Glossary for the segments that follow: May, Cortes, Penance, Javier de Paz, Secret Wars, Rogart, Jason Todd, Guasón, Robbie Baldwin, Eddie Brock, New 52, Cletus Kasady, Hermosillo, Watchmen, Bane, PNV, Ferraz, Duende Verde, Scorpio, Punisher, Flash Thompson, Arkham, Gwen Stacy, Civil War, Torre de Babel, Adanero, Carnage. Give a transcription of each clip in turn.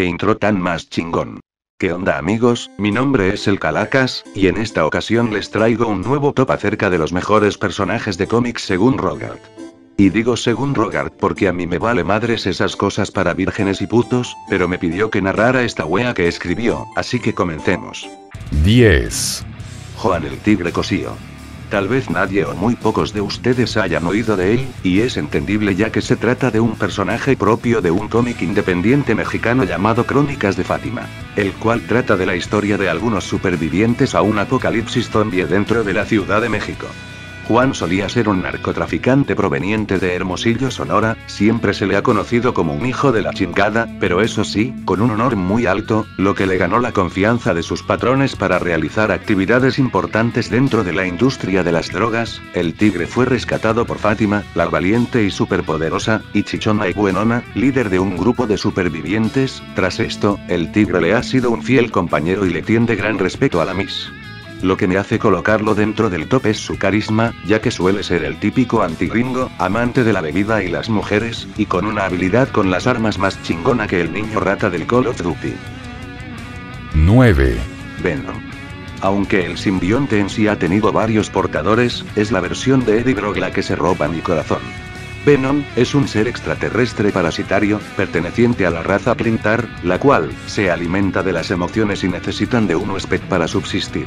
¡Qué intro tan más chingón! ¿Qué onda amigos? Mi nombre es El Calacas, y en esta ocasión les traigo un nuevo top acerca de los mejores personajes de cómics según Rogart. Y digo según Rogart porque a mí me vale madres esas cosas para vírgenes y putos, pero me pidió que narrara esta wea que escribió, así que comencemos. 10. Juan el Tigre Cosío. Tal vez nadie o muy pocos de ustedes hayan oído de él, y es entendible ya que se trata de un personaje propio de un cómic independiente mexicano llamado Crónicas de Fátima, el cual trata de la historia de algunos supervivientes a un apocalipsis zombie dentro de la Ciudad de México. Juan solía ser un narcotraficante proveniente de Hermosillo, Sonora, siempre se le ha conocido como un hijo de la chingada, pero eso sí, con un honor muy alto, lo que le ganó la confianza de sus patrones para realizar actividades importantes dentro de la industria de las drogas. El tigre fue rescatado por Fátima, la valiente y superpoderosa, y Chichona y Buenona, líder de un grupo de supervivientes. Tras esto, el tigre le ha sido un fiel compañero y le tiende gran respeto a la Miss. Lo que me hace colocarlo dentro del top es su carisma, ya que suele ser el típico antigringo, amante de la bebida y las mujeres, y con una habilidad con las armas más chingona que el niño rata del Call of Duty. 9. Venom. Aunque el simbionte en sí ha tenido varios portadores, es la versión de Eddie Brock la que se roba mi corazón. Venom es un ser extraterrestre parasitario, perteneciente a la raza Klyntar, la cual se alimenta de las emociones y necesitan de un huésped para subsistir.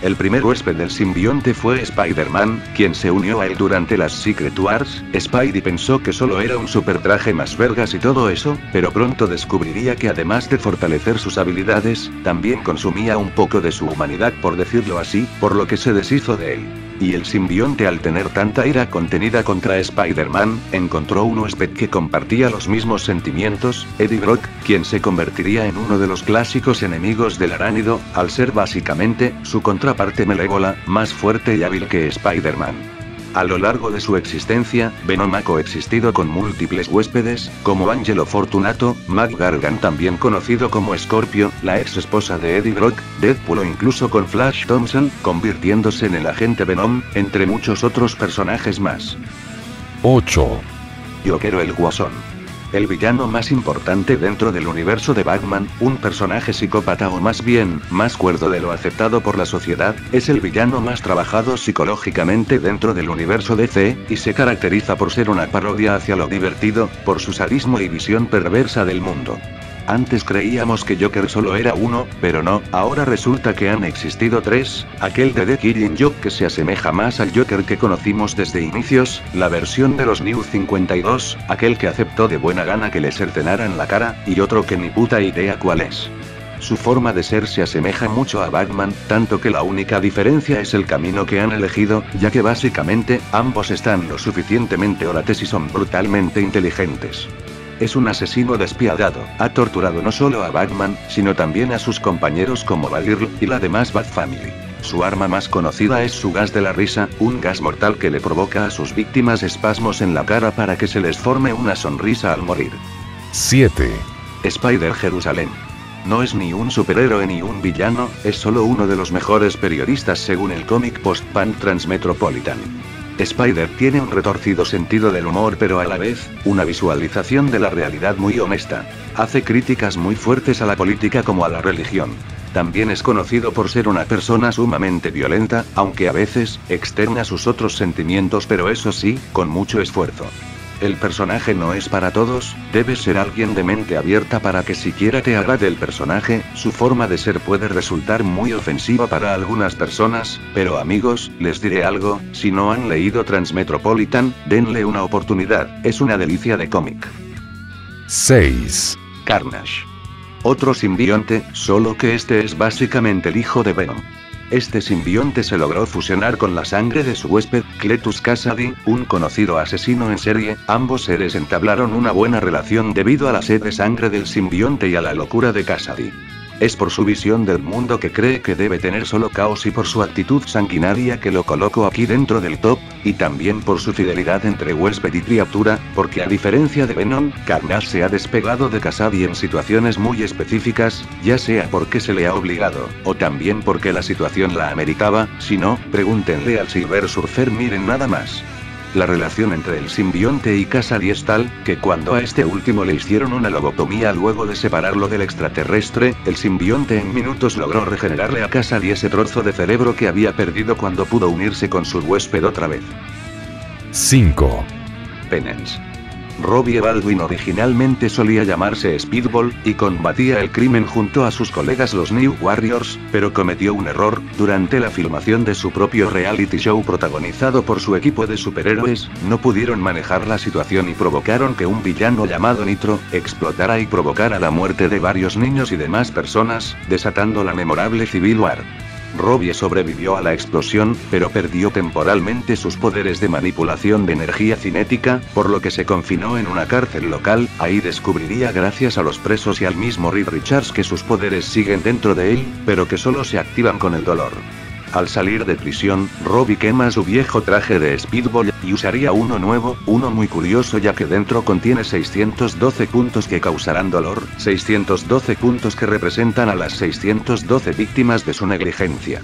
El primer huésped del simbionte fue Spider-Man, quien se unió a él durante las Secret Wars. Spidey pensó que solo era un super traje más vergas y todo eso, pero pronto descubriría que además de fortalecer sus habilidades, también consumía un poco de su humanidad, por decirlo así, por lo que se deshizo de él. Y el simbionte, al tener tanta ira contenida contra Spider-Man, encontró un huésped que compartía los mismos sentimientos, Eddie Brock, quien se convertiría en uno de los clásicos enemigos del arácnido, al ser básicamente su contraparte malévola, más fuerte y hábil que Spider-Man. A lo largo de su existencia, Venom ha coexistido con múltiples huéspedes, como Angelo Fortunato, Mac Gargan también conocido como Scorpio, la ex esposa de Eddie Brock, Deadpool o incluso con Flash Thompson, convirtiéndose en el agente Venom, entre muchos otros personajes más. 8. Joker el Guasón. El villano más importante dentro del universo de Batman, un personaje psicópata o más bien, más cuerdo de lo aceptado por la sociedad, es el villano más trabajado psicológicamente dentro del universo DC, y se caracteriza por ser una parodia hacia lo divertido, por su sadismo y visión perversa del mundo. Antes creíamos que Joker solo era uno, pero no, ahora resulta que han existido tres, aquel de The Killing Joke que se asemeja más al Joker que conocimos desde inicios, la versión de los New 52, aquel que aceptó de buena gana que le cercenaran la cara, y otro que ni puta idea cuál es. Su forma de ser se asemeja mucho a Batman, tanto que la única diferencia es el camino que han elegido, ya que básicamente, ambos están lo suficientemente orates y son brutalmente inteligentes. Es un asesino despiadado, ha torturado no solo a Batman, sino también a sus compañeros como Batgirl y la demás Bad Family. Su arma más conocida es su gas de la risa, un gas mortal que le provoca a sus víctimas espasmos en la cara para que se les forme una sonrisa al morir. 7. Spider Jerusalén. No es ni un superhéroe ni un villano, es solo uno de los mejores periodistas según el cómic post-punk Transmetropolitan. Spider tiene un retorcido sentido del humor pero a la vez, una visualización de la realidad muy honesta. Hace críticas muy fuertes a la política como a la religión. También es conocido por ser una persona sumamente violenta, aunque a veces, externa sus otros sentimientos pero eso sí, con mucho esfuerzo. El personaje no es para todos, debes ser alguien de mente abierta para que siquiera te agrade el personaje, su forma de ser puede resultar muy ofensiva para algunas personas, pero amigos, les diré algo, si no han leído Transmetropolitan, denle una oportunidad, es una delicia de cómic. 6. Carnage. Otro simbionte, solo que este es básicamente el hijo de Venom. Este simbionte se logró fusionar con la sangre de su huésped, Cletus Kasady, un conocido asesino en serie. Ambos seres entablaron una buena relación debido a la sed de sangre del simbionte y a la locura de Kasady. Es por su visión del mundo que cree que debe tener solo caos y por su actitud sanguinaria que lo coloco aquí dentro del top, y también por su fidelidad entre huésped y criatura, porque a diferencia de Venom, Carnage se ha despegado de Kasady en situaciones muy específicas, ya sea porque se le ha obligado, o también porque la situación la ameritaba, si no, pregúntenle al Silver Surfer, miren nada más. La relación entre el simbionte y Kasady es tal, que cuando a este último le hicieron una lobotomía luego de separarlo del extraterrestre, el simbionte en minutos logró regenerarle a Kasady ese trozo de cerebro que había perdido cuando pudo unirse con su huésped otra vez. 5. Penance. Robbie Baldwin originalmente solía llamarse Speedball, y combatía el crimen junto a sus colegas los New Warriors, pero cometió un error, durante la filmación de su propio reality show protagonizado por su equipo de superhéroes, no pudieron manejar la situación y provocaron que un villano llamado Nitro, explotara y provocara la muerte de varios niños y demás personas, desatando la memorable Civil War. Robbie sobrevivió a la explosión, pero perdió temporalmente sus poderes de manipulación de energía cinética, por lo que se confinó en una cárcel local, ahí descubriría gracias a los presos y al mismo Reed Richards que sus poderes siguen dentro de él, pero que solo se activan con el dolor. Al salir de prisión, Robbie quema su viejo traje de Speedball, y usaría uno nuevo, uno muy curioso ya que dentro contiene 612 puntos que causarán dolor, 612 puntos que representan a las 612 víctimas de su negligencia.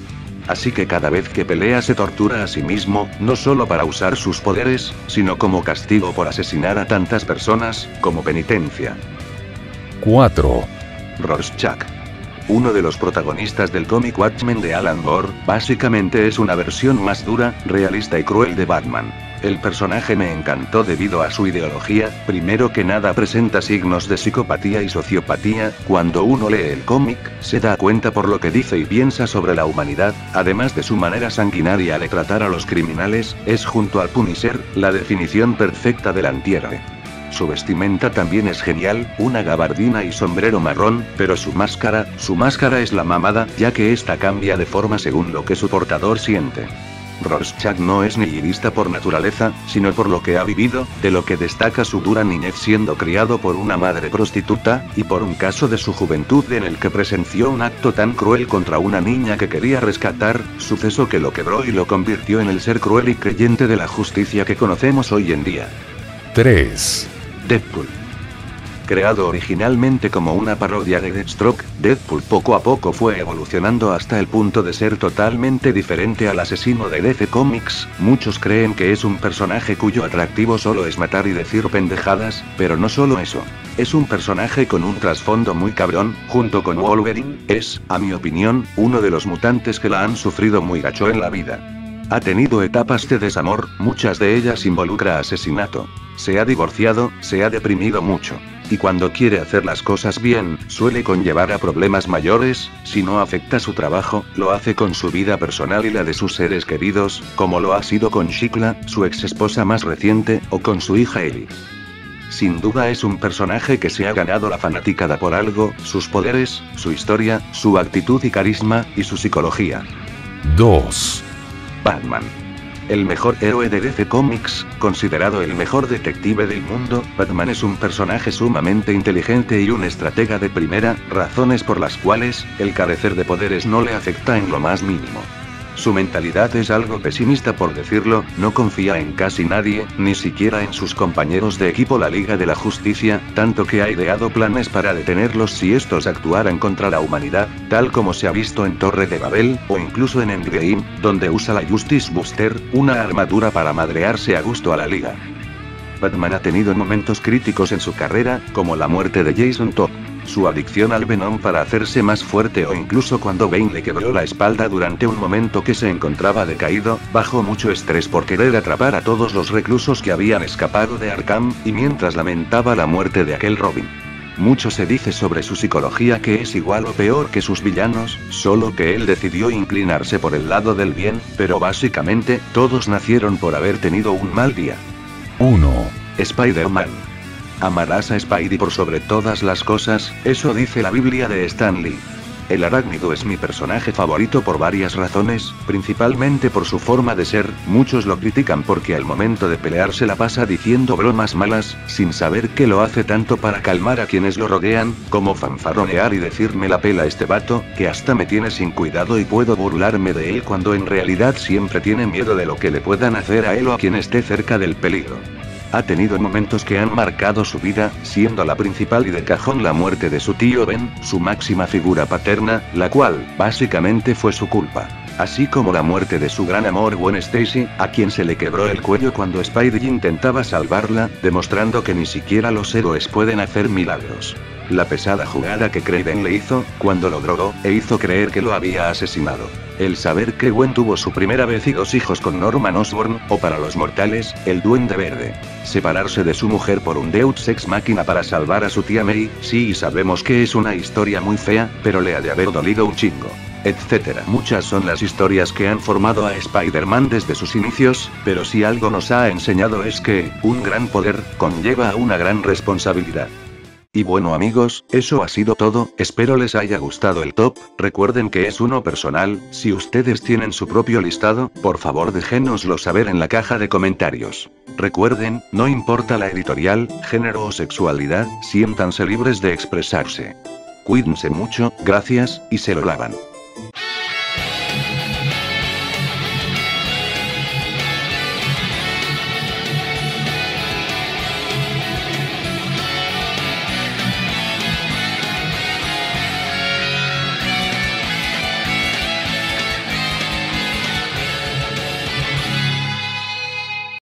Así que cada vez que pelea se tortura a sí mismo, no solo para usar sus poderes, sino como castigo por asesinar a tantas personas, como penitencia. 4. Rorschach. Uno de los protagonistas del cómic Watchmen de Alan Moore, básicamente es una versión más dura, realista y cruel de Batman. El personaje me encantó debido a su ideología, primero que nada presenta signos de psicopatía y sociopatía, cuando uno lee el cómic, se da cuenta por lo que dice y piensa sobre la humanidad, además de su manera sanguinaria de tratar a los criminales, es junto al Punisher, la definición perfecta del antihéroe. Su vestimenta también es genial, una gabardina y sombrero marrón, pero su máscara es la mamada, ya que esta cambia de forma según lo que su portador siente. Rorschach no es nihilista por naturaleza, sino por lo que ha vivido, de lo que destaca su dura niñez siendo criado por una madre prostituta, y por un caso de su juventud en el que presenció un acto tan cruel contra una niña que quería rescatar, suceso que lo quebró y lo convirtió en el ser cruel y creyente de la justicia que conocemos hoy en día. 3. Deadpool. Creado originalmente como una parodia de Deathstroke, Deadpool poco a poco fue evolucionando hasta el punto de ser totalmente diferente al asesino de DC Comics. Muchos creen que es un personaje cuyo atractivo solo es matar y decir pendejadas, pero no solo eso. Es un personaje con un trasfondo muy cabrón, junto con Wolverine, es, a mi opinión, uno de los mutantes que la han sufrido muy gacho en la vida. Ha tenido etapas de desamor, muchas de ellas involucra asesinato. Se ha divorciado, se ha deprimido mucho. Y cuando quiere hacer las cosas bien, suele conllevar a problemas mayores, si no afecta su trabajo, lo hace con su vida personal y la de sus seres queridos, como lo ha sido con Shikla, su ex esposa más reciente, o con su hija Ellie. Sin duda es un personaje que se ha ganado la fanaticada por algo, sus poderes, su historia, su actitud y carisma, y su psicología. 2. Batman. El mejor héroe de DC Comics, considerado el mejor detective del mundo, Batman es un personaje sumamente inteligente y un estratega de primera, razones por las cuales, el carecer de poderes no le afecta en lo más mínimo. Su mentalidad es algo pesimista por decirlo, no confía en casi nadie, ni siquiera en sus compañeros de equipo la Liga de la Justicia, tanto que ha ideado planes para detenerlos si estos actuaran contra la humanidad, tal como se ha visto en Torre de Babel, o incluso en Endgame, donde usa la Justice Buster, una armadura para madrearse a gusto a la Liga. Batman ha tenido momentos críticos en su carrera, como la muerte de Jason Todd. Su adicción al Venom para hacerse más fuerte o incluso cuando Bane le quebró la espalda durante un momento que se encontraba decaído, bajo mucho estrés por querer atrapar a todos los reclusos que habían escapado de Arkham, y mientras lamentaba la muerte de aquel Robin. Mucho se dice sobre su psicología que es igual o peor que sus villanos, solo que él decidió inclinarse por el lado del bien, pero básicamente, todos nacieron por haber tenido un mal día. 1. Spider-Man. Amarás a Spidey por sobre todas las cosas, eso dice la Biblia de Stan Lee. El arácnido es mi personaje favorito por varias razones, principalmente por su forma de ser, muchos lo critican porque al momento de pelear se la pasa diciendo bromas malas, sin saber que lo hace tanto para calmar a quienes lo rodean, como fanfarronear y decirme la pela este vato, que hasta me tiene sin cuidado y puedo burlarme de él cuando en realidad siempre tiene miedo de lo que le puedan hacer a él o a quien esté cerca del peligro. Ha tenido momentos que han marcado su vida, siendo la principal y de cajón la muerte de su tío Ben, su máxima figura paterna, la cual, básicamente fue su culpa. así como la muerte de su gran amor Gwen Stacy, a quien se le quebró el cuello cuando Spidey intentaba salvarla, demostrando que ni siquiera los héroes pueden hacer milagros. La pesada jugada que Craven le hizo, cuando lo drogó, e hizo creer que lo había asesinado. El saber que Gwen tuvo su primera vez y 2 hijos con Norman Osborn, o para los mortales, el Duende Verde. Separarse de su mujer por un Deus Ex Machina para salvar a su tía May, sí, sabemos que es una historia muy fea, pero le ha de haber dolido un chingo. Etcétera. Muchas son las historias que han formado a Spider-Man desde sus inicios, pero si algo nos ha enseñado es que, un gran poder, conlleva a una gran responsabilidad. Y bueno amigos, eso ha sido todo, espero les haya gustado el top, recuerden que es uno personal, si ustedes tienen su propio listado, por favor déjenoslo saber en la caja de comentarios. Recuerden, no importa la editorial, género o sexualidad, siéntanse libres de expresarse. Cuídense mucho, gracias, y se lo lavan.